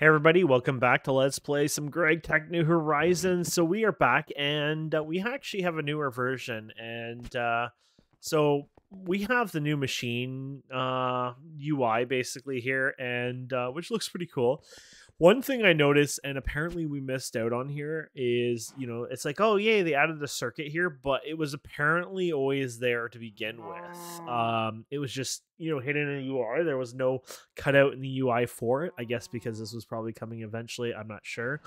Hey everybody, welcome back to Let's Play some GregTech New Horizons. So we are back and we actually have a newer version, and so we have the new machine UI basically here, and which looks pretty cool. One thing I noticed, and apparently we missed out on here, is, you know, it's like, oh yay, they added the circuit here, but it was apparently always there to begin with. It was just, you know, hidden in the UI. There was no cutout in the UI for it, I guess, because this was probably coming eventually. I'm not sure,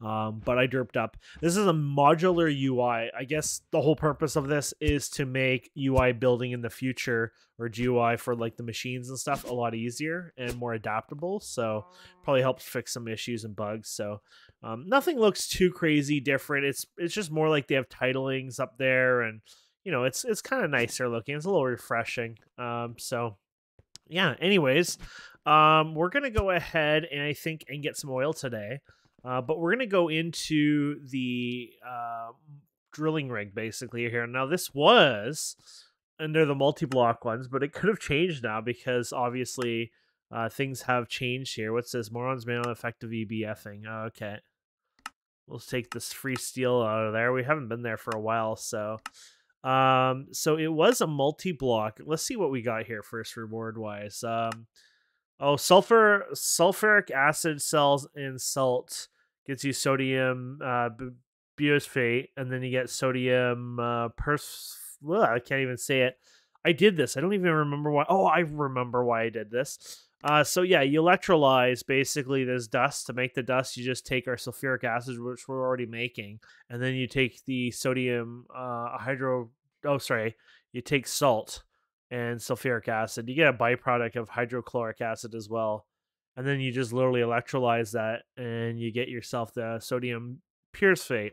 but I derped up. This is a modular UI. I guess the whole purpose of this is to make UI building in the future, or GUI for like the machines and stuff, a lot easier and more adaptable. So probably helps fix some issues and bugs. So nothing looks too crazy different. It's just more like they have titlings up there, and you know, it's kind of nicer looking. It's a little refreshing. So yeah, anyways, we're going to go ahead and I think and get some oil today, but we're going to go into the drilling rig basically here. Now this was under the multi-block ones, but it could have changed now because obviously things have changed here. What's this? Morons made on effective EBFing. Oh, okay. Let's take this free steel out of there. We haven't been there for a while, so... so it was a multi-block. Let's see what we got here first, reward wise. Oh, sulfuric acid cells and salt gets you sodium biosphate, and then you get sodium I can't even say it. I did this. I don't even remember why. Oh, I remember why I did this. So yeah, you electrolyze basically this dust. To make the dust, you just take our sulfuric acid, which we're already making, and then you take the sodium you take salt and sulfuric acid. You get a byproduct of hydrochloric acid as well, and then you just literally electrolyze that, and you get yourself the sodium pyruphate.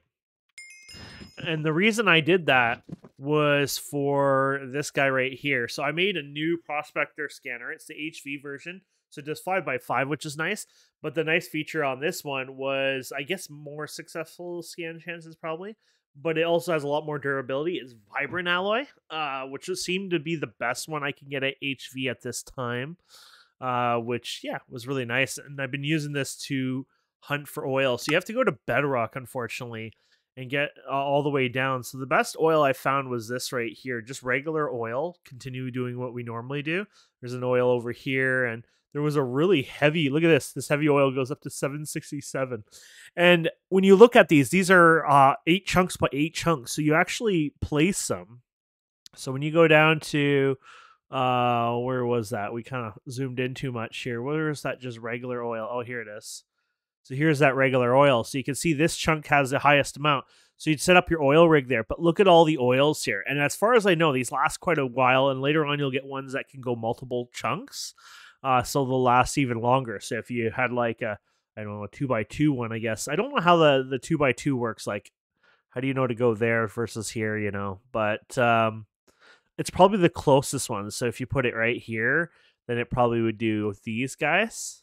And the reason I did that was for this guy right here. So I made a new prospector scanner. It's the HV version. So just 5x5, which is nice. But the nice feature on this one was, I guess, more successful scan chances probably. But it also has a lot more durability. It's Vibrant Alloy, which seemed to be the best one I can get at HV at this time. Which, yeah, was really nice. And I've been using this to hunt for oil. So you have to go to bedrock, unfortunately, and get all the way down. So the best oil I found was this right here, just regular oil, continue doing what we normally do. There's an oil over here, and there was a really heavy, look at this, this heavy oil goes up to 767. And when you look at these are 8 chunks by 8 chunks. So you actually place them. So when you go down to, where was that? We kind of zoomed in too much here. Where is that just regular oil? Oh, here it is. So here's that regular oil. So you can see this chunk has the highest amount. So you'd set up your oil rig there, but look at all the oils here. And as far as I know, these last quite a while, and later on you'll get ones that can go multiple chunks. So they'll last even longer. So if you had like a, I don't know, a 2x2 one, I guess. I don't know how the 2x2 works. Like, how do you know to go there versus here, you know? But it's probably the closest one. So if you put it right here, then it probably would do these guys.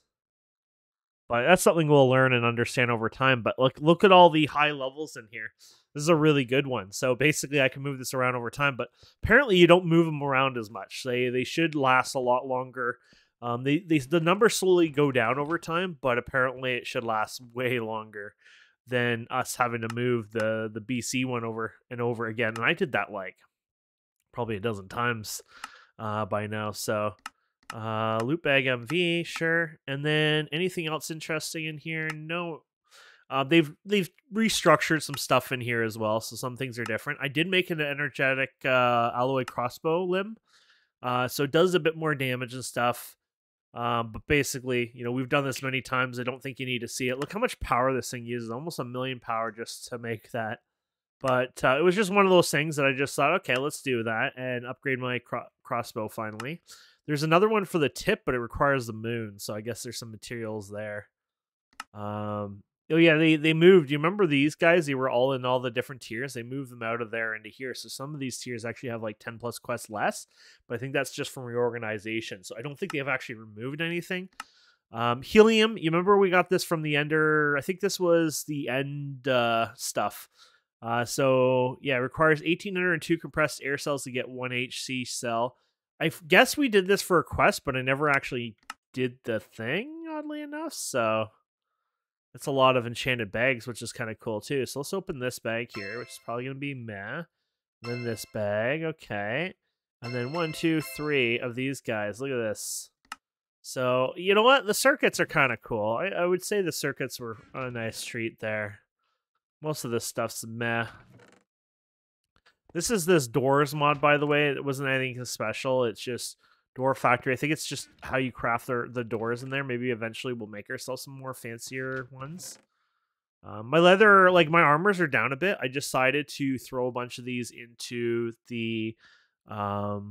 But that's something we'll learn and understand over time. But look at all the high levels in here. This is a really good one. So basically I can move this around over time, but apparently you don't move them around as much. They should last a lot longer. The numbers slowly go down over time, but apparently it should last way longer than us having to move the BC one over and over again. And I did that like probably a dozen times by now. So loot bag MV, sure. And then anything else interesting in here? No. They've restructured some stuff in here as well, so some things are different. I did make an energetic alloy crossbow limb, so it does a bit more damage and stuff. But basically, you know, we've done this many times. I don't think you need to see it. Look how much power this thing uses, almost 1,000,000 power just to make that. But it was just one of those things that I just thought, okay, let's do that and upgrade my crossbow finally. There's another one for the tip, but it requires the moon, so I guess there's some materials there. Oh yeah, they moved. You remember these guys? They were all in all the different tiers. They moved them out of there into here, so some of these tiers actually have like 10 plus quests less, but I think that's just from reorganization, so I don't think they have actually removed anything. Helium, you remember we got this from the Ender. I think this was the End stuff. So yeah, it requires 1,802 compressed air cells to get 1 HC cell. I guess we did this for a quest, but I never actually did the thing, oddly enough. So That's a lot of enchanted bags, which is kind of cool too. So let's open this bag here, which is probably going to be meh. And then this bag, okay. And then 1, 2, 3 of these guys. Look at this. So, you know what? The circuits are kind of cool. I would say the circuits were a nice treat there. Most of this stuff's meh. This is this doors mod, by the way. It wasn't anything special. It's just door factory. I think it's just how you craft the doors in there. Maybe eventually we'll make ourselves some more fancier ones. My leather, like my armors are down a bit. I decided to throw a bunch of these into the... oh,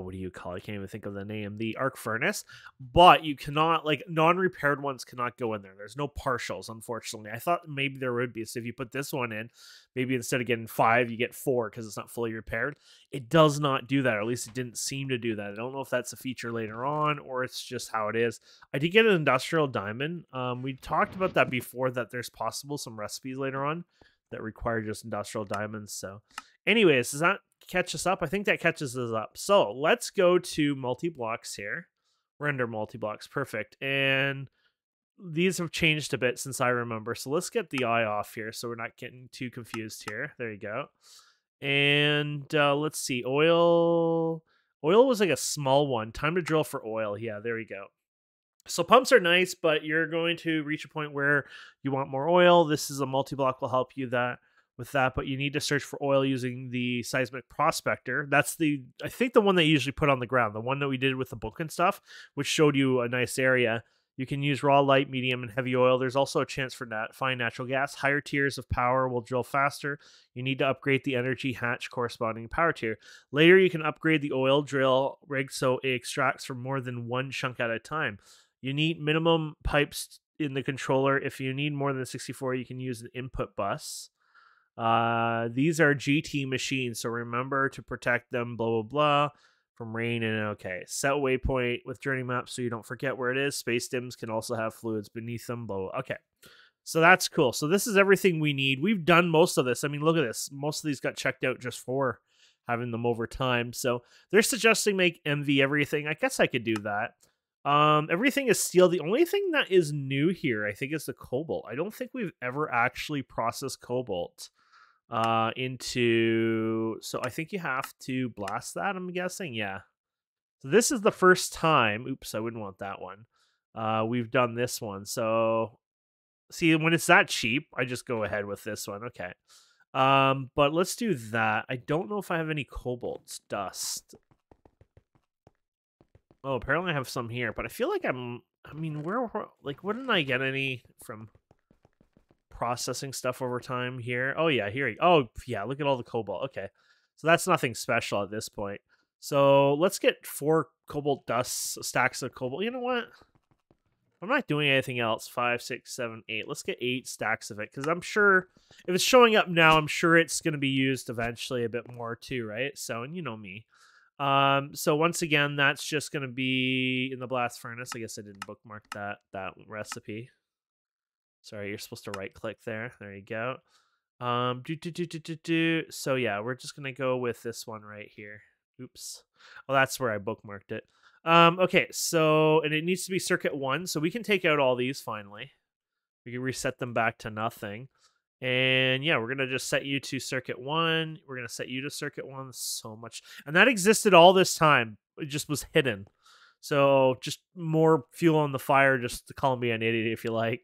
what do you call it? I can't even think of the name. The arc furnace. But you cannot, like, non-repaired ones cannot go in there. There's no partials, unfortunately. I thought maybe there would be. So if you put this one in, maybe instead of getting 5, you get 4 because it's not fully repaired. It does not do that, or at least it didn't seem to do that. I don't know if that's a feature later on or it's just how it is. I did get an industrial diamond. We talked about that before, that there's possible some recipes later on that require just industrial diamonds. So anyways, does that catch us up? I think that catches us up. So let's go to multi-blocks here. We're under multi-blocks. Perfect. And these have changed a bit since I remember. So let's get the eye off here so we're not getting too confused here. There you go. And let's see. Oil. Oil was like a small one. Time to drill for oil. Yeah, there we go. So pumps are nice, but you're going to reach a point where you want more oil. This is a multi-block will help you that with that, but you need to search for oil using the seismic prospector. That's the, I think the one that you usually put on the ground, the one that we did with the book and stuff, which showed you a nice area. You can use raw, light, medium, and heavy oil. There's also a chance for fine natural gas. Higher tiers of power will drill faster. You need to upgrade the energy hatch corresponding power tier. Later, you can upgrade the oil drill rig so it extracts from more than one chunk at a time. You need minimum pipes in the controller. If you need more than 64, you can use an input bus. These are GT machines, so remember to protect them, blah, blah, blah, from rain and okay. Set waypoint with journey map so you don't forget where it is. Space dims can also have fluids beneath them, blah, blah. Okay, so that's cool. So this is everything we need. We've done most of this. I mean, look at this. Most of these got checked out just for having them over time. So they're suggesting make MV everything. I guess I could do that. Everything is steel. The only thing that is new here, I think, is the cobalt. I don't think we've ever actually processed cobalt. So I think you have to blast that, I'm guessing. Yeah. So this is the first time. Oops, I wouldn't want that one. We've done this one. So see, when it's that cheap, I just go ahead with this one. Okay. But let's do that. I don't know if I have any cobalt dust. Oh, apparently I have some here, but I feel like where, like, wouldn't I get any from processing stuff over time here? Oh yeah, here. Oh yeah, look at all the cobalt. Okay, so that's nothing special at this point. So let's get 4 cobalt dust stacks of cobalt. You know what? I'm not doing anything else. 5, 6, 7, 8. Let's get 8 stacks of it, because I'm sure if it's showing up now, I'm sure it's going to be used eventually a bit more too, right? So, and you know me. So once again, that's just going to be in the blast furnace. I guess I didn't bookmark that recipe. Sorry, you're supposed to right-click there. There you go. So yeah, we're just gonna go with this one right here. Oops. Well, that's where I bookmarked it. Okay, so, and it needs to be circuit 1, so we can take out all these finally. We can reset them back to nothing. And yeah, we're gonna just set you to circuit 1. We're gonna set you to circuit 1. So much, and that existed all this time. It just was hidden. So just more fuel on the fire, just to call me an idiot if you like.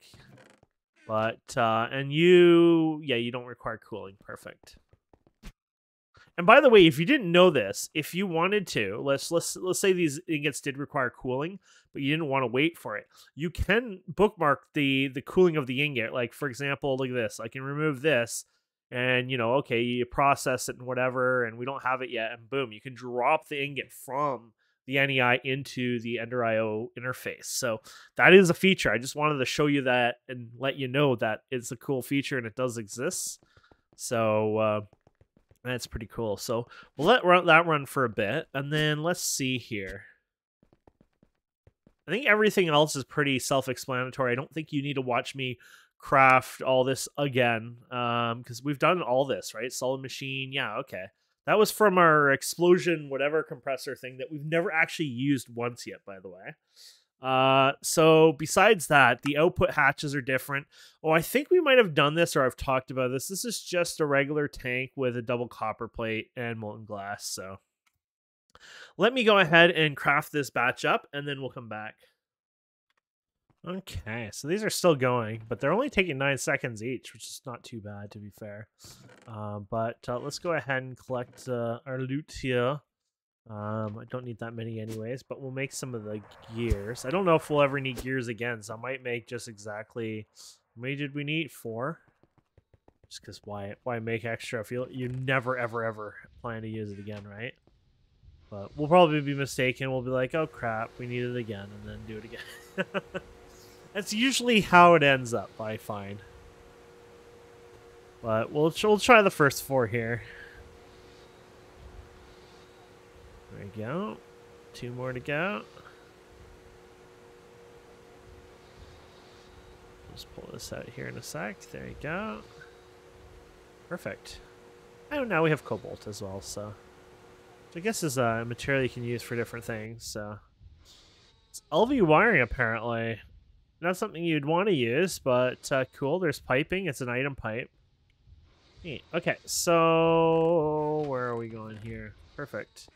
But, and you, yeah, you don't require cooling. Perfect. And by the way, if you didn't know this, if you wanted to, let's say these ingots did require cooling, but you didn't want to wait for it. You can bookmark the cooling of the ingot. Like, for example, look at this. I can remove this and, you know, okay, you process it and whatever, and we don't have it yet. And boom, you can drop the ingot from the NEI into the Ender IO interface. So that is a feature. I just wanted to show you that and let you know that it's a cool feature and it does exist. So that's pretty cool. So we'll let that run for a bit. And then let's see here. I think everything else is pretty self-explanatory. I don't think you need to watch me craft all this again, because we've done all this, right? Solid machine. Yeah, okay. That was from our explosion, whatever compressor thing that we've never actually used once yet, by the way. So besides that, the output hatches are different. Oh, I think we might have done this, or I've talked about this. This is just a regular tank with a double copper plate and molten glass. So let me go ahead and craft this batch up, and then we'll come back. Okay, so these are still going, but they're only taking 9 seconds each, which is not too bad, to be fair. But let's go ahead and collect our loot here. I don't need that many anyways, but we'll make some of the gears. I don't know if we'll ever need gears again, so I might make just exactly... How many did we need? 4? Just because why make extra if you never, ever, ever plan to use it again, right? But we'll probably be mistaken. We'll be like, oh crap, we need it again, and then do it again. That's usually how it ends up, I find. But we'll try the first 4 here. There we go. 2 more to go. Just pull this out here in a sec. There you go. Perfect. Oh, now we have cobalt as well, so. I guess it's a material you can use for different things, so. It's LV wiring, apparently. Not something you'd want to use, but cool. There's piping. It's an item pipe. Neat. Okay, so where are we going here? Perfect.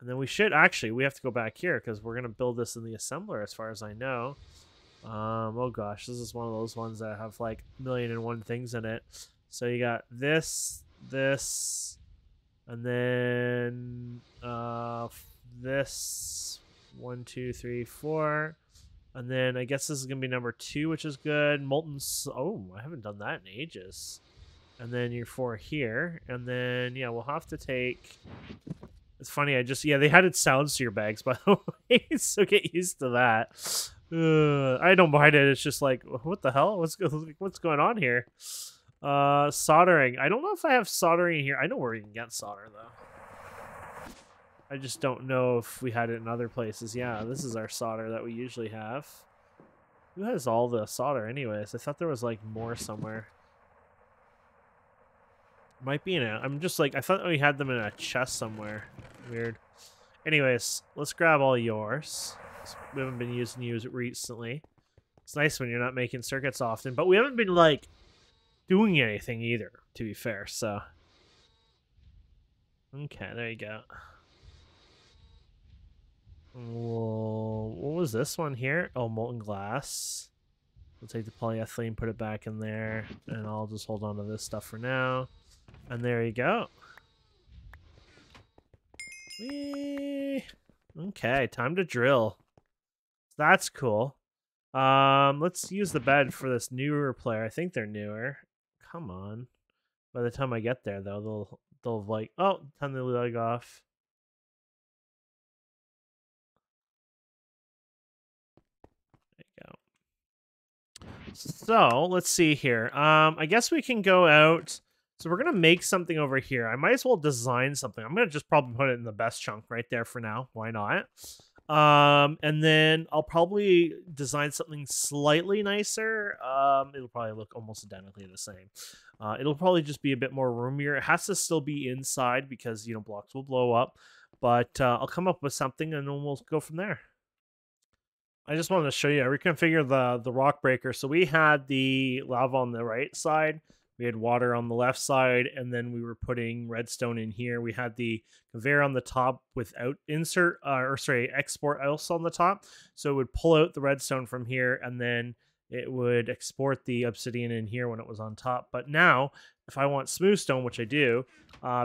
And then we should actually, we have to go back here because we're going to build this in the assembler as far as I know. Oh gosh, this is one of those ones that have like 1,000,001 things in it. So you got this, and then this, 1, 2, 3, 4. And then I guess this is going to be number 2, which is good. Molten, oh, I haven't done that in ages. And then your 4 here. And then, yeah, we'll have to take... It's funny, I just, yeah, they added sounds to your bags, by the way, so get used to that. I don't mind it, it's just like, what the hell? What's going on here? Soldering. I don't know if I have soldering here. I know where you can get solder, though. I just don't know if we had it in other places. Yeah, this is our solder that we usually have. Who has all the solder anyways? I thought there was, like, more somewhere. Might be in it. I'm just like, I thought we had them in a chest somewhere. Weird. Anyways, let's grab all yours. We haven't been using you recently. It's nice when you're not making circuits often, but we haven't been like doing anything either, to be fair, so. Okay, there you go. Whoa, what was this one here? Oh, molten glass. We'll take the polyethylene, put it back in there, and I'll just hold on to this stuff for now. And there you go. Whee! Okay, time to drill. That's cool. Let's use the bed for this newer player. I think they're newer. Come on. By the time I get there, though, they'll like... Oh, time to lug off. There you go. So, let's see here. I guess we can go out... So we're going to make something over here. I might as well design something. I'm going to just probably put it in the best chunk right there for now. Why not? And then I'll probably design something slightly nicer. It'll probably look almost identically the same. It'll probably just be a bit more roomier. It has to still be inside because, you know, blocks will blow up. But I'll come up with something and then we'll go from there. I just wanted to show you. I reconfigured the rock breaker. So we had the lava on the right side. We had water on the left side, and then we were putting redstone in here. We had the conveyor on the top without insert, or sorry, export else on the top. So it would pull out the redstone from here, and then it would export the obsidian in here when it was on top. But now, if I want smooth stone, which I do,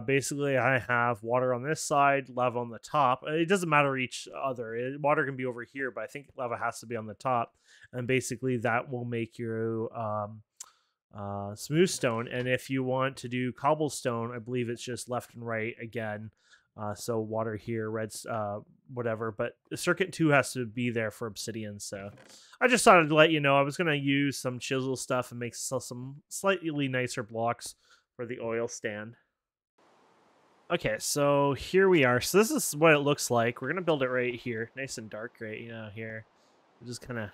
basically I have water on this side, lava on the top. It doesn't matter each other. Water can be over here, but I think lava has to be on the top. And basically that will make your... smooth stone. And if you want to do cobblestone, I believe it's just left and right again, so water here, reds, whatever, but circuit 2 has to be there for obsidian. So I just thought I'd let you know I was gonna use some chisel stuff and make some slightly nicer blocks for the oil stand. Okay, so here we are. So this is what it looks like. We're gonna build it right here, nice and dark right here, just kind of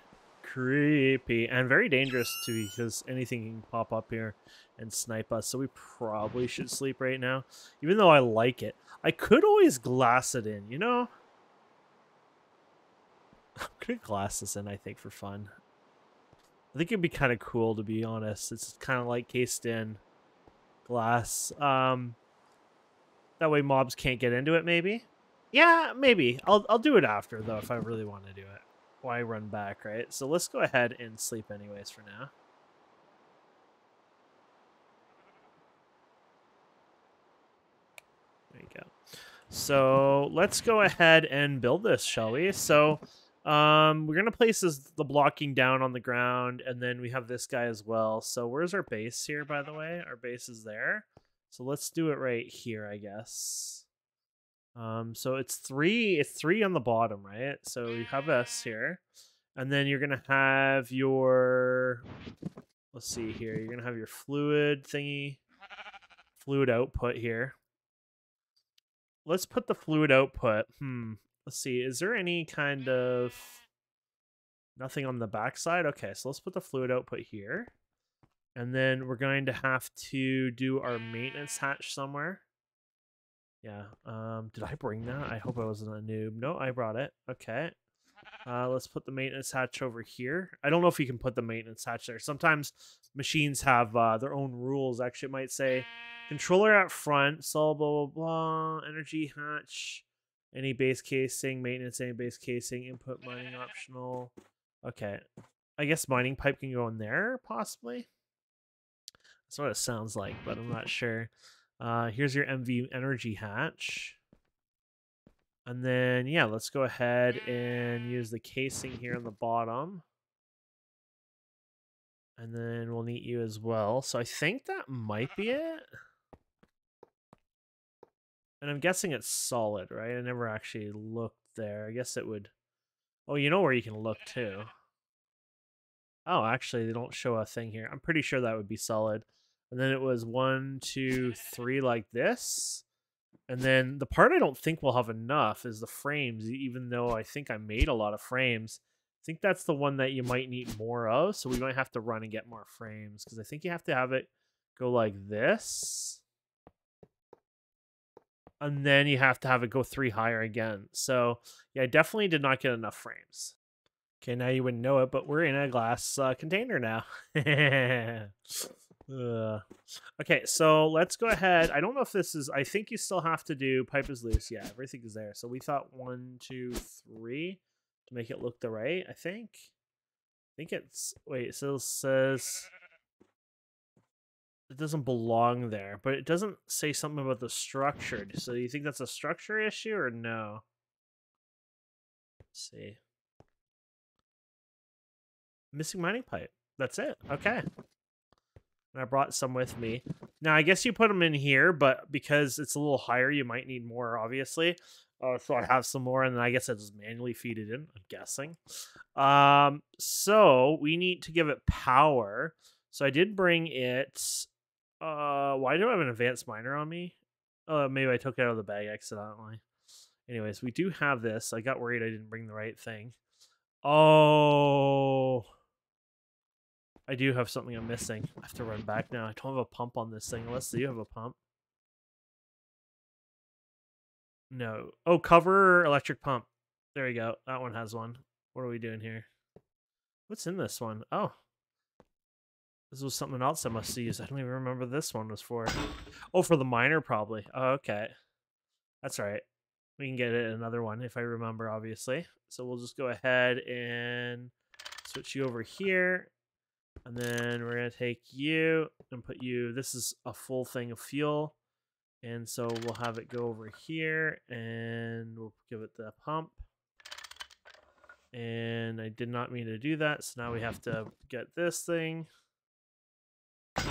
creepy and very dangerous too, because anything can pop up here and snipe us. So we probably should sleep right now, even though I like it. I could always glass it in, you know? I'm gonna glass this in, I think, for fun. I think it'd be kind of cool, to be honest. It's kind of like cased in glass. That way mobs can't get into it, maybe? Yeah, maybe. I'll do it after, though, if I really want to do it. Why run back, right? So let's go ahead and sleep anyways for now. There you go. So let's go ahead and build this, shall we? So we're going to place this, the blocking down on the ground, and then we have this guy as well. So where's our base here, by the way? Our base is there. So let's do it right here, I guess. So it's three on the bottom, right? So you have S here, and then you're going to have your, let's see here. You're going to have your fluid thingy, fluid output here. Let's put the fluid output. Let's see. Is there any kind of nothing on the backside? Okay. So let's put the fluid output here. And then we're going to have to do our maintenance hatch somewhere. Yeah. Did I bring that? I hope I wasn't a noob. No, I brought it. Okay. Let's put the maintenance hatch over here. I don't know if you can put the maintenance hatch there. Sometimes machines have their own rules. Actually, it might say controller out front, so blah, blah, blah, energy hatch, any base casing, maintenance, any base casing, input mining optional. Okay. I guess mining pipe can go in there, possibly. That's what it sounds like, but I'm not sure. Here's your MV energy hatch. And then, yeah, let's go ahead and use the casing here on the bottom. And then we'll need you as well. So I think that might be it. And I'm guessing it's solid, right? I never actually looked there. I guess it would... Oh, you know where you can look, too. Oh, actually, they don't show a thing here. I'm pretty sure that would be solid. And then it was 1, 2, 3 like this. And then the part I don't think we'll have enough is the frames, even though I think I made a lot of frames. I think that's the one that you might need more of. So we might have to run and get more frames, because I think you have to have it go like this. And then you have to have it go 3 higher again. So yeah, I definitely did not get enough frames. Okay, now you wouldn't know it, but we're in a glass container now. Okay, so let's go ahead. I don't know if this is... I think you still have to do... Pipe is loose. Yeah, everything is there. So we thought 1, 2, 3 to make it look the right, I think. I think it's... Wait, so it says... It doesn't belong there, but it doesn't say something about the structure. So do you think that's a structure issue or no? Let's see. Missing mining pipe. That's it. Okay. And I brought some with me. Now, I guess you put them in here, but because it's a little higher, you might need more, obviously. So I have some more, and then I guess I just manually feed it in, I'm guessing. So we need to give it power. So I did bring it... why do I have an advanced miner on me? Maybe I took it out of the bag accidentally. Anyways, we do have this. I got worried I didn't bring the right thing. Oh... I do have something I'm missing. I have to run back now. I don't have a pump on this thing. Unless you have a pump. No. Oh, cover electric pump. There we go. That one has one. What are we doing here? What's in this one? Oh. This was something else I must have used. I don't even remember this one was for. Oh, for the miner, probably. Oh, okay. That's all right. We can get it another one if I remember, obviously. So we'll just go ahead and switch you over here. And then we're going to take you and put you, this is a full thing of fuel. And so we'll have it go over here and we'll give it the pump. And I did not mean to do that. So now we have to get this thing. Did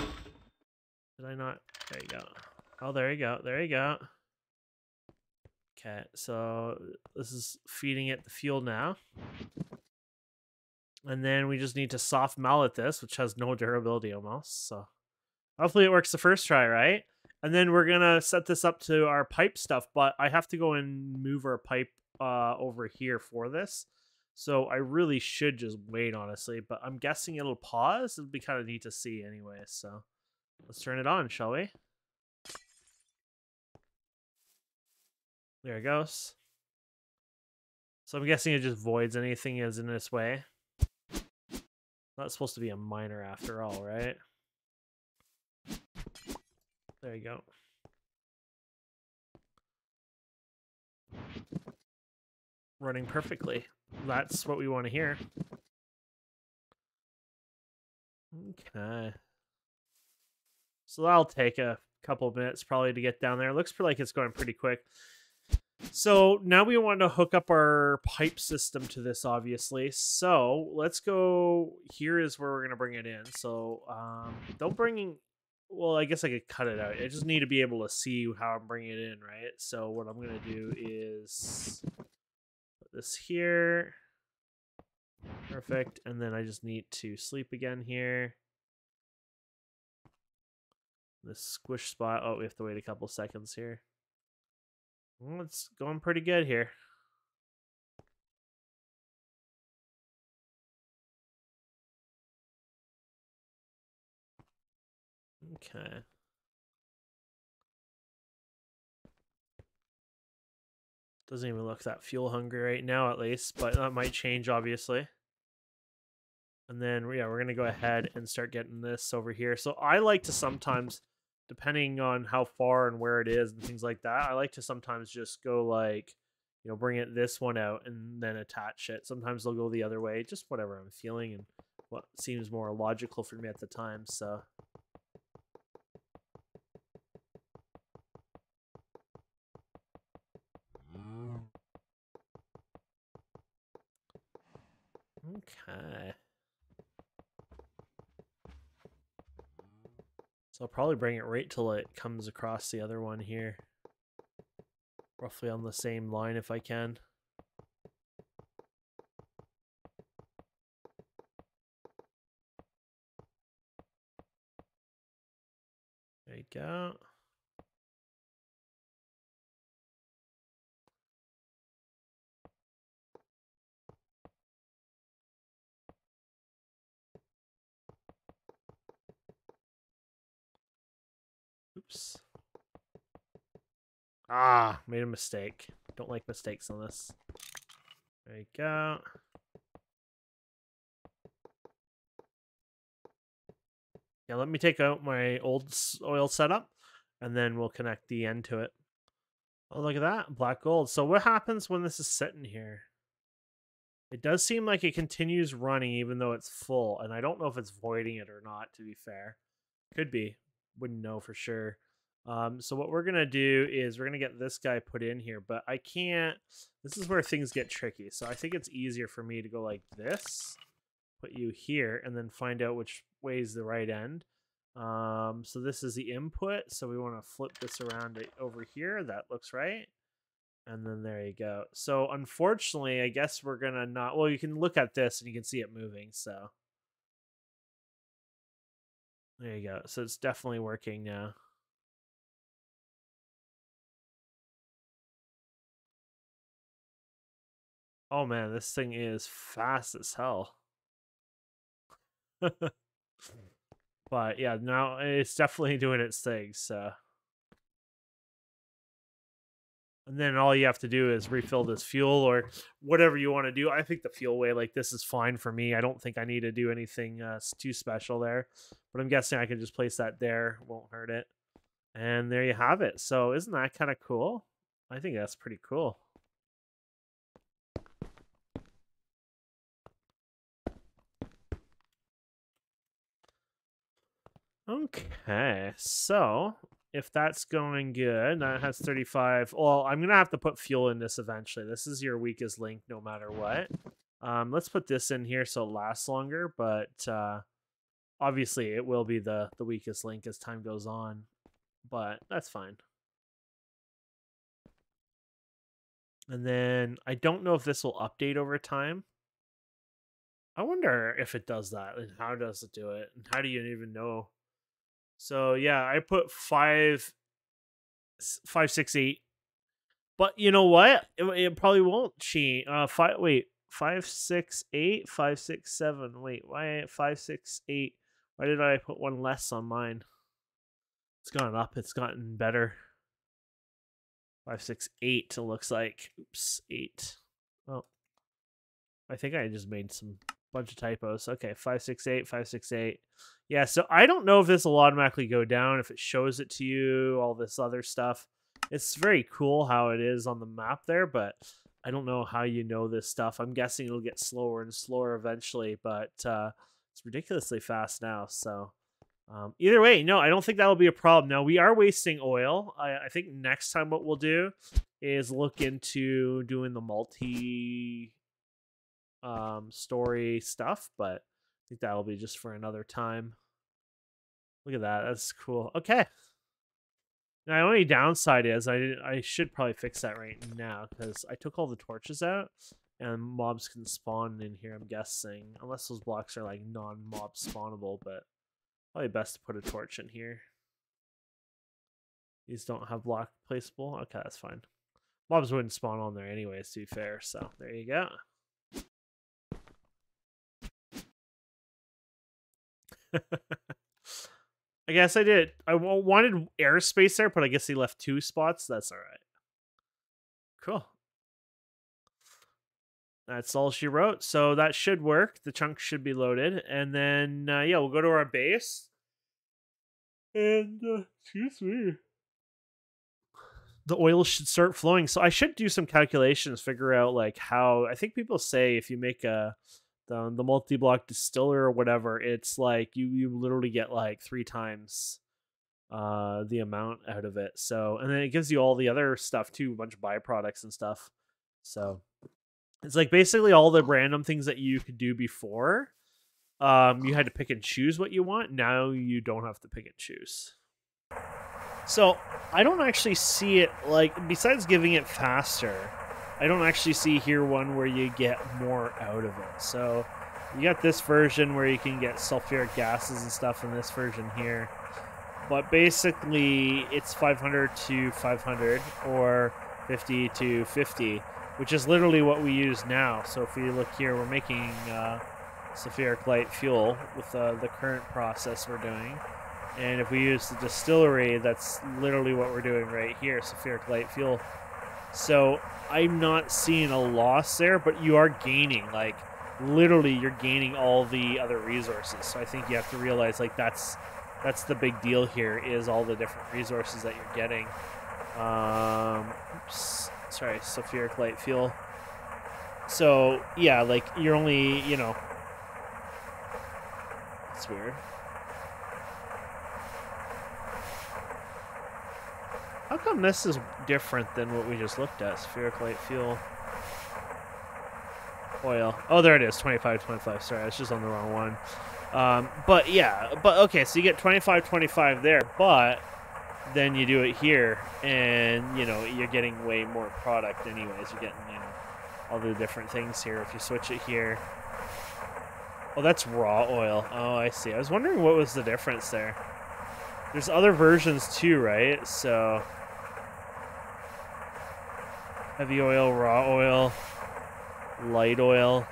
I not? There you go. Oh, there you go. There you go. Okay. So this is feeding it the fuel now. And then we just need to soft mallet this, which has no durability almost. So hopefully it works the first try, right? And then we're going to set this up to our pipe stuff, but I have to go and move our pipe over here for this. So I really should just wait, honestly, but I'm guessing it'll pause. It'll be kind of neat to see anyway. So let's turn it on, shall we? There it goes. So I'm guessing it just voids anything as in this way. Not supposed to be a miner after all, right? There you go. Running perfectly. That's what we want to hear. Okay. So that'll take a couple of minutes probably to get down there. It looks like it's going pretty quick. So now we want to hook up our pipe system to this, obviously. So let's go. Here is where we're going to bring it in. So don't bring in. Well, I guess I could cut it out. I just need to be able to see how I'm bringing it in, right? So what I'm going to do is put this here. Perfect. And then I just need to sleep again here. This squish spot. Oh, we have to wait a couple seconds here. Well, it's going pretty good here. Okay. Doesn't even look that fuel hungry right now, at least, but that might change, obviously. And then, yeah, we're going to go ahead and start getting this over here. So I like to sometimes, depending on how far and where it is and things like that, I like to sometimes just go like, you know, bring it this one out and then attach it. Sometimes they'll go the other way, just whatever I'm feeling and what seems more logical for me at the time. So. Okay. So I'll probably bring it right till it comes across the other one here. Roughly on the same line if I can. There you go. Oops. Ah, made a mistake. Don't like mistakes on this. There you go. Yeah, let me take out my old oil setup and then we'll connect the end to it. Oh, look at that. Black gold. So what happens when this is sitting here? It does seem like it continues running even though it's full. And I don't know if it's voiding it or not, to be fair. Could be. Wouldn't know for sure. So what we're going to do is we're going to get this guy put in here, but I can't, this is where things get tricky. So I think it's easier for me to go like this, put you here and then find out which way is the right end. So this is the input. So we want to flip this around over here. That looks right. And then there you go. So unfortunately, I guess we're going to not, well, you can look at this and you can see it moving. So. There you go. So it's definitely working now. Oh man, this thing is fast as hell. But yeah, now it's definitely doing its thing. So, and then all you have to do is refill this fuel or whatever you want to do. I think the fuel way like this is fine for me. I don't think I need to do anything too special there. But I'm guessing I can just place that there. Won't hurt it. And there you have it. So isn't that kind of cool? I think that's pretty cool. Okay, so if that's going good, that has 35. Well, I'm going to have to put fuel in this eventually. This is your weakest link no matter what. Let's put this in here so it lasts longer, but... obviously, it will be the weakest link as time goes on, but that's fine. And then I don't know if this will update over time. I wonder if it does that and how does it do it and how do you even know? So yeah, I put 5, 5, 6, 8, but you know what? It probably won't cheat. 5, 6, 8, 5, 6, 7. Wait, why 5, 6, 8? Why did I put one less on mine? It's gone up. It's gotten better. 5, 6, 8, it looks like. Oops, 8. Oh, I think I just made some bunch of typos. Okay, 568, 568. Yeah, so I don't know if this will automatically go down, if it shows it to you, all this other stuff. It's very cool how it is on the map there, but I don't know how you know this stuff. I'm guessing it'll get slower and slower eventually, but it's ridiculously fast now. So either way, no, I don't think that'll be a problem. Now, we are wasting oil. I think next time what we'll do is look into doing the multi-story stuff, but I think that'll be just for another time. Look at that. That's cool. Okay. Now, the only downside is I should probably fix that right now because I took all the torches out and mobs can spawn in here, I'm guessing. Unless those blocks are like non-mob spawnable, but probably best to put a torch in here. These don't have block placeable. Okay, that's fine. Mobs wouldn't spawn on there anyways, to be fair. So there you go. I guess I did. I wanted airspace there, but I guess he left two spots. That's all right. Cool. That's all she wrote. So that should work. The chunk should be loaded. And then, yeah, we'll go to our base. And, excuse me. The oil should start flowing. So I should do some calculations, figure out, like, how... I think people say if you make a... The multi-block distiller or whatever, it's like you literally get like 3 times the amount out of it. So, and then it gives you all the other stuff too, a bunch of byproducts and stuff. So it's like basically all the random things that you could do before. You had to pick and choose what you want. Now you don't have to pick and choose. So I don't actually see it, like, besides giving it faster, I don't actually see here one where you get more out of it. So you got this version where you can get sulfuric gases and stuff in this version here. But basically it's 500 to 500 or 50 to 50, which is literally what we use now. So if you look here, we're making sulfuric light fuel with the current process we're doing. And if we use the distillery, that's literally what we're doing right here, sulfuric light fuel. So I'm not seeing a loss there, but you are gaining, like, literally you're gaining all the other resources. So I think you have to realize, like, that's the big deal here, is all the different resources that you're getting. Oops, sorry, sulfuric light fuel. So yeah, like, you're only, you know, it's weird. How come this is different than what we just looked at? Spheric light fuel. Oil. Oh, there it is. 25, 25. Sorry, I was just on the wrong one. But yeah. But okay, so you get 25, 25 there. But then you do it here. And, you know, you're getting way more product anyways. You're getting, you know, all the different things here. If you switch it here. Oh, that's raw oil. Oh, I see. I was wondering what was the difference there. There's other versions too, right? So heavy oil, raw oil, light oil,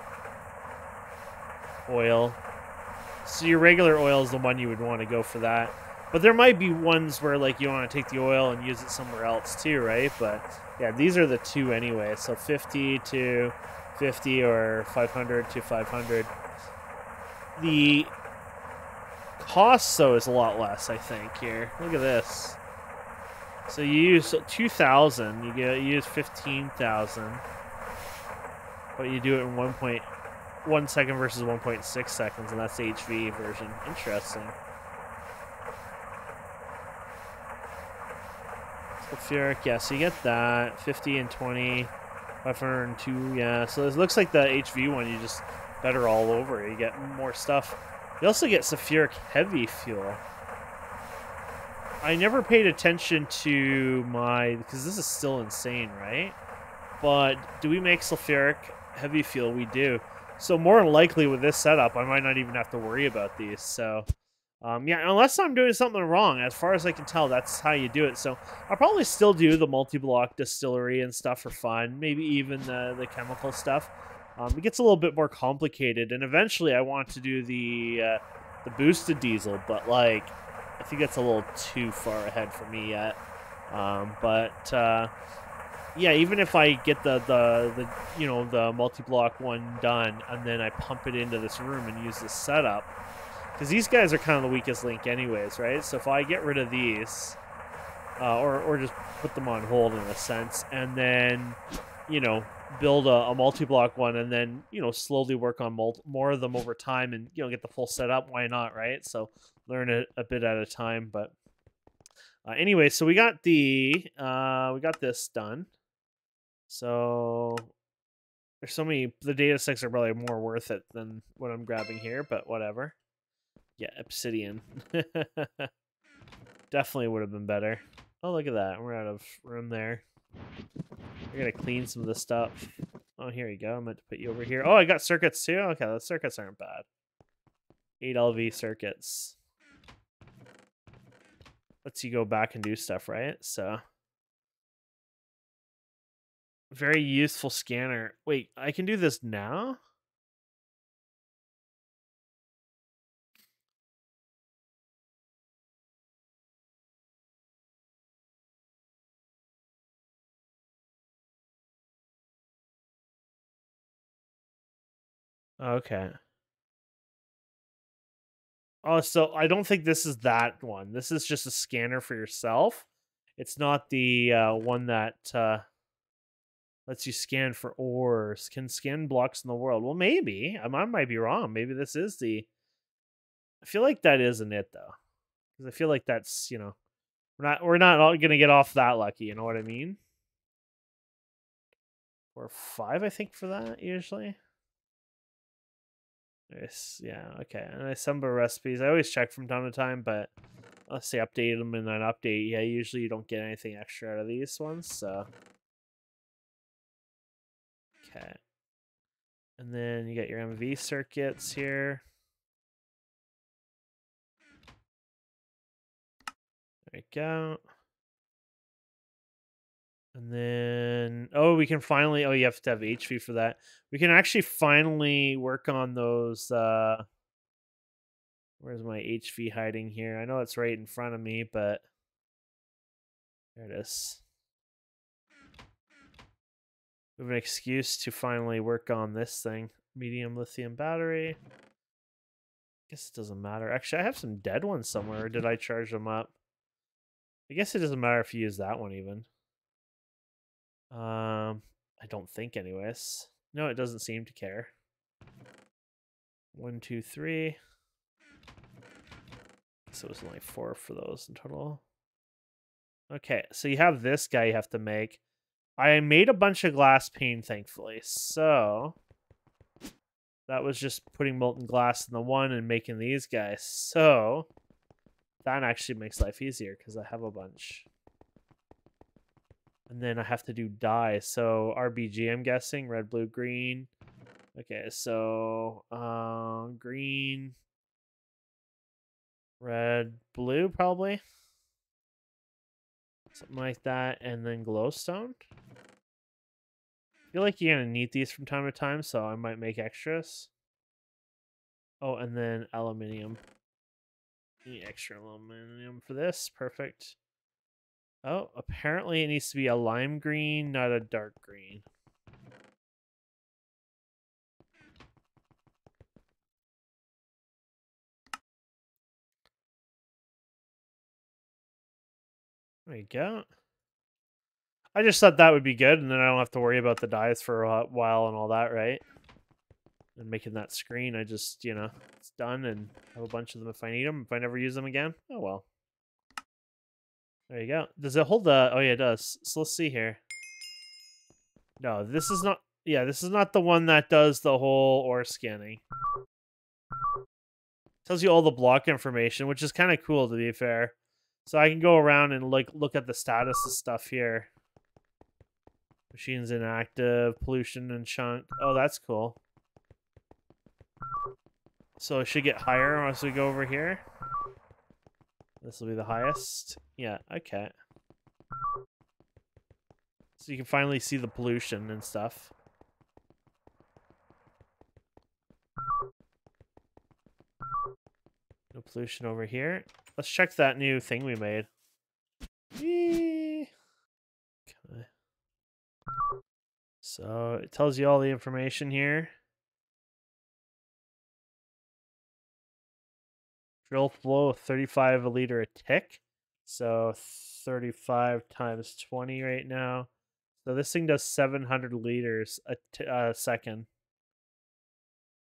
oil. So your regular oil is the one you would want to go for that. But there might be ones where, like, you want to take the oil and use it somewhere else too, right? But yeah, these are the two anyway. So 50 to 50 or 500 to 500. The cost, though, is a lot less, I think, here. Look at this. So you use 2,000. You use 15,000. But you do it in 1.1 second versus 1.6 seconds, and that's the HV version. Interesting. Sulfuric, yeah, so you get that. 50 and 20. 502, yeah. So it looks like the HV one, you just better all over. You get more stuff. You also get sulfuric heavy fuel. I never paid attention to my... Because this is still insane, right? But do we make sulfuric heavy fuel? We do. So more than likely with this setup, I might not even have to worry about these. So, yeah, unless I'm doing something wrong. As far as I can tell, that's how you do it. So I'll probably still do the multi-block distillery and stuff for fun. Maybe even the chemical stuff. It gets a little bit more complicated, and eventually I want to do the boosted diesel, but, like, I think that's a little too far ahead for me yet. But Yeah, even if I get the you know, the multi-block one done, and then I pump it into this room and use this setup, because these guys are kind of the weakest link anyways, right? So if I get rid of these, or just put them on hold in a sense, and then, you know, build a multi-block one, and then, you know, slowly work on more of them over time, and, you know, get the full setup, why not, right? So learn it a bit at a time, but anyway, so we got the we got this done. So there's so many, the data sticks are probably more worth it than what I'm grabbing here, but whatever. Yeah, obsidian. Definitely would have been better. Oh, look at that. We're out of room there. We're going to clean some of this stuff. Oh, here you go. I meant to put you over here. Oh, I got circuits too? Okay, the circuits aren't bad. 8 LV circuits. Lets you go back and do stuff, right? So... very useful scanner. Wait, I can do this now? Okay. Oh, so I don't think this is that one. This is just a scanner for yourself. It's not the one that lets you scan for ores. Can scan blocks in the world? Well, maybe. I might be wrong. Maybe this is the... I feel like that isn't it, though. Because I feel like that's, you know... We're not all going to get off that lucky, you know what I mean? Or 5, I think, for that, usually. Yeah, okay. And I assemble recipes. I always check from time to time, but let's say update them and then update. Yeah, usually you don't get anything extra out of these ones, so... okay. And then you got your MV circuits here. There we go. And then, oh, we can finally, oh, you have to have HV for that. We can actually finally work on those, where's my HV hiding here? I know it's right in front of me, but there it is. We have an excuse to finally work on this thing. Medium lithium battery. I guess it doesn't matter. Actually, I have some dead ones somewhere. Or did I charge them up? I guess it doesn't matter if you use that one even. I don't think anyways. No, it doesn't seem to care. 1, 2, 3. So it was only 4 for those in total. Okay, so you have this guy you have to make. I made a bunch of glass pane, thankfully. So that was just putting molten glass in the one and making these guys. So that actually makes life easier because I have a bunch. And then I have to do dye. So RBG, I'm guessing. Red, blue, green. Okay, so green, red, blue, probably. Something like that. And then glowstone. I feel like you're going to need these from time to time, so I might make extras. Oh, and then aluminium. Need extra aluminium for this. Perfect. Oh, apparently it needs to be a lime green, not a dark green. There you go. I just thought that would be good, and then I don't have to worry about the dyes for a while and all that, right? And making that screen, I just, you know, it's done, and have a bunch of them if I need them. If I never use them again, oh well. There you go. Does it hold the... oh, yeah, it does. So let's see here. No, this is not... yeah, this is not the one that does the whole ore scanning. Tells you all the block information, which is kind of cool, to be fair. So I can go around and look at the status of stuff here. Machine's inactive, pollution and chunk. Oh, that's cool. So it should get higher once we go over here. This will be the highest. Yeah, okay. So you can finally see the pollution and stuff. No pollution over here. Let's check that new thing we made. Whee! Okay. So it tells you all the information here. Drill flow 35 a liter a tick. So 35 times 20 right now. So this thing does 700 liters a second.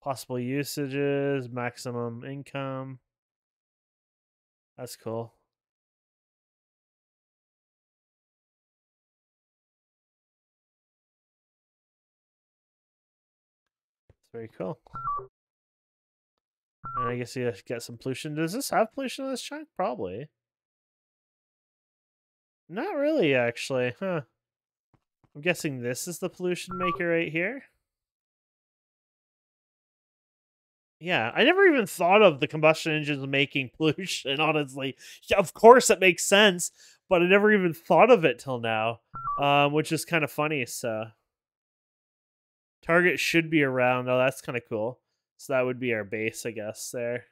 Possible usages, maximum income. That's cool. It's very cool. And I guess you get some pollution. Does this have pollution on this chunk? Probably. Not really, actually, huh? I'm guessing this is the pollution maker right here. Yeah, I never even thought of the combustion engines making pollution, honestly. Yeah, of course it makes sense, but I never even thought of it till now, which is kind of funny. So target should be around. Oh, that's kind of cool. So that would be our base, I guess, there.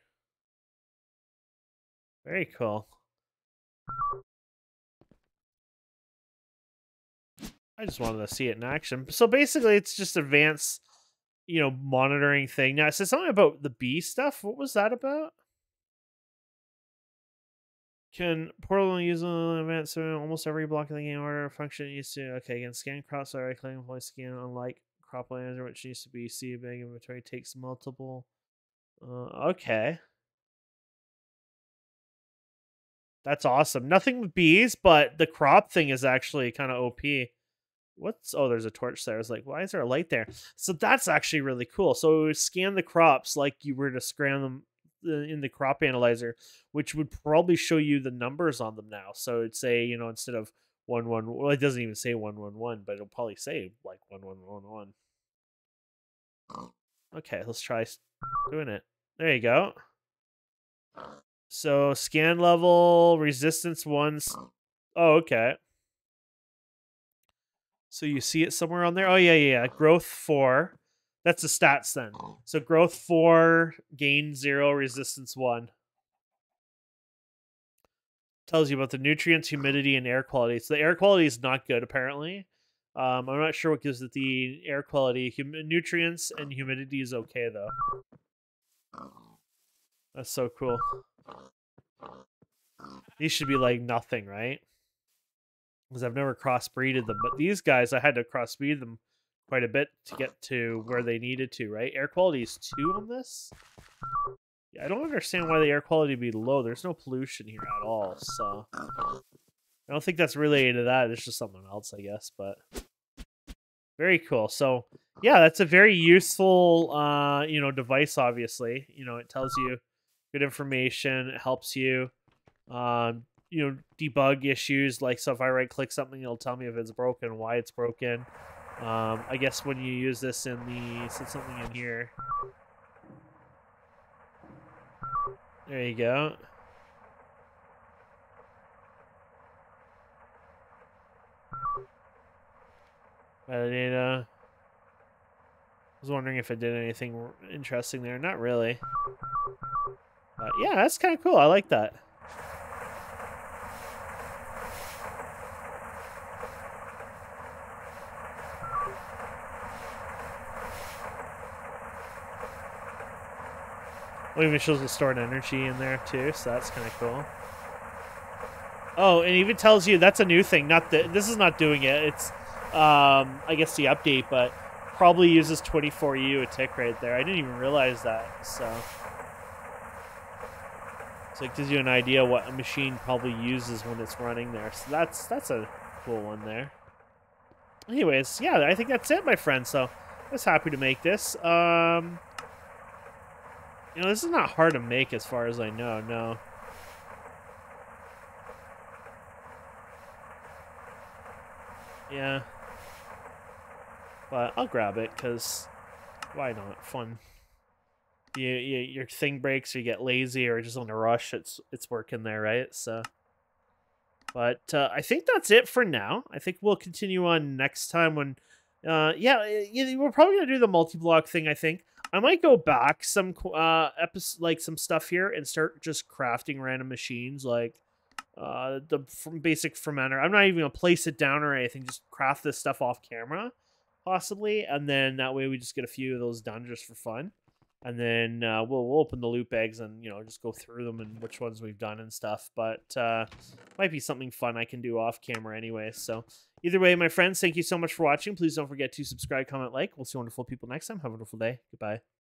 Very cool. I just wanted to see it in action. So basically, it's just advanced, you know, monitoring thing. Now, it says something about the bee stuff. What was that about? Can portal use an advanced almost every block of the game order function used to? Okay, again, scan crops are clicking voice scan, unlike cropland, which used to be see a big inventory takes multiple. Okay. That's awesome. Nothing with bees, but the crop thing is actually kind of OP. What's, oh, there's a torch there. I was like, why is there a light there? So that's actually really cool. So scan the crops like you were to scan them in the crop analyzer, which would probably show you the numbers on them now. So it'd say, you know, instead of 1 1, well, it doesn't even say 1 1 1, but it'll probably say like 1 1 1 1. Okay, let's try doing it. There you go. So scan level, resistance 1. Oh, okay. So you see it somewhere on there? Oh, yeah. Growth 4. That's the stats then. So growth 4, gain 0, resistance 1. Tells you about the nutrients, humidity, and air quality. So the air quality is not good, apparently. I'm not sure what gives it the air quality. Nutrients and humidity is okay, though. That's so cool. These should be like nothing, right? Because I've never crossbreeded them, but these guys I had to crossbreed them quite a bit to get to where they needed to, right? Air quality is 2 on this. Yeah, I don't understand why the air quality would be low. There's no pollution here at all, so I don't think that's related to that. It's just something else, I guess. But very cool. So yeah, that's a very useful, you know, device. Obviously, you know, it tells you good information. It helps you. You know, debug issues. Like, so if I right click something, it'll tell me if it's broken, why it's broken. I guess when you use this in the, so something in here, there you go. Metadata. I was wondering if it did anything interesting there. Not really. But yeah, that's kind of cool. I like that. Well, even shows the stored energy in there too, so that's kind of cool. Oh, and even tells you that's a new thing. Not that this is not doing it. It's, I guess the update, but probably uses 24U a tick right there. I didn't even realize that. So it gives you an idea what a machine probably uses when it's running there. So that's a cool one there. Anyways, yeah, I think that's it, my friend. So I was happy to make this. You know, this is not hard to make as far as I know, no. Yeah. But I'll grab it, because why not? Fun. Your thing breaks, or you get lazy, or just in a rush, it's working there, right? So, but I think that's it for now. I think we'll continue on next time when... yeah, we're probably going to do the multi-block thing, I think. I might go back some some stuff here and start just crafting random machines, like the basic fermenter. I'm not even going to place it down or anything. Just craft this stuff off camera. possibly, and then that way we just get a few of those done just for fun. And then we'll open the loop eggs and, you know, just go through them and which ones we've done and stuff. But might be something fun I can do off camera anyway. So either way, my friends, thank you so much for watching. Please don't forget to subscribe, comment, like. We'll see wonderful people next time. Have a wonderful day. Goodbye.